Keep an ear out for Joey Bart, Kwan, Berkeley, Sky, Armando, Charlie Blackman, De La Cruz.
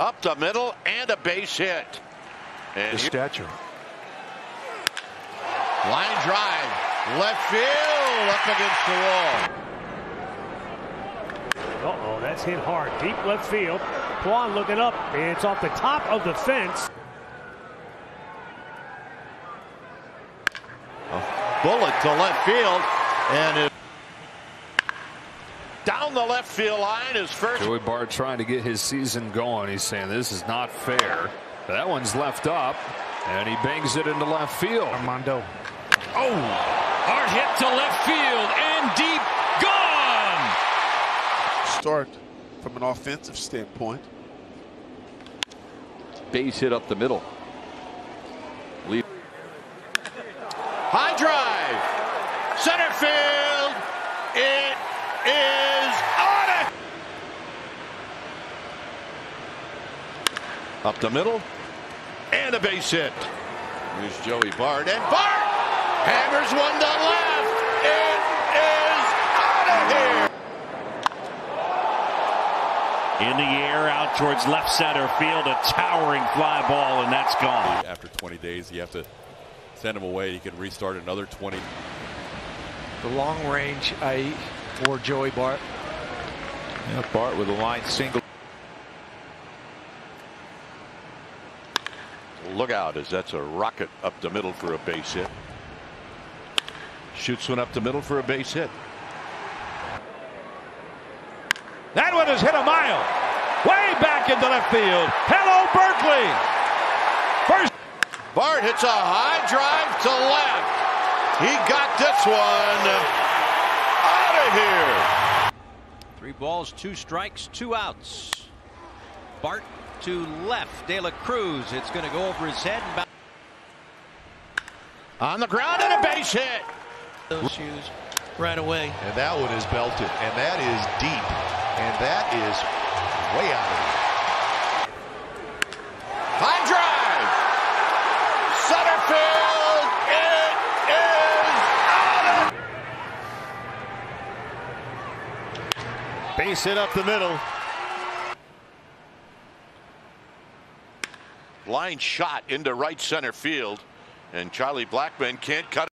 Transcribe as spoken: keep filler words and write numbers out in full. up the middle and a base hit. And his stature. Line drive, left field, up against the wall. Uh-oh, that's hit hard, deep left field. Kwan looking up, and it's off the top of the fence. A bullet to left field, and it down the left field line is first. Joey Bart trying to get his season going. He's saying this is not fair. That one's left up, and he bangs it into left field. Armando. Oh, hard hit to left field and deep, gone. Start from an offensive standpoint. Base hit up the middle. Lead. High drive, center field. It is on it. Up the middle. And a base hit. Here's Joey Bart, and Bart hammers one to left. It is out of here. In the air, out towards left center field, a towering fly ball, and that's gone. After twenty days, you have to send him away. You can restart another twenty. The long range I for Joey Bart. Yeah, Bart with a line single. Look out, as that's a rocket up the middle for a base hit. Shoots one up the middle for a base hit. That one has hit a mile. Way back into left field. Hello, Berkeley. First. Bart hits a high drive to left. He got this one out of here. Three balls, two strikes, two outs. Bart to left, De La Cruz. It's going to go over his head and back. On the ground and a base hit. Those shoes right away. And that one is belted, and that is deep, and that is way out of here. High drive, center field. It is out of here. Base hit up the middle. Line shot into right center field, and Charlie Blackman can't cut it.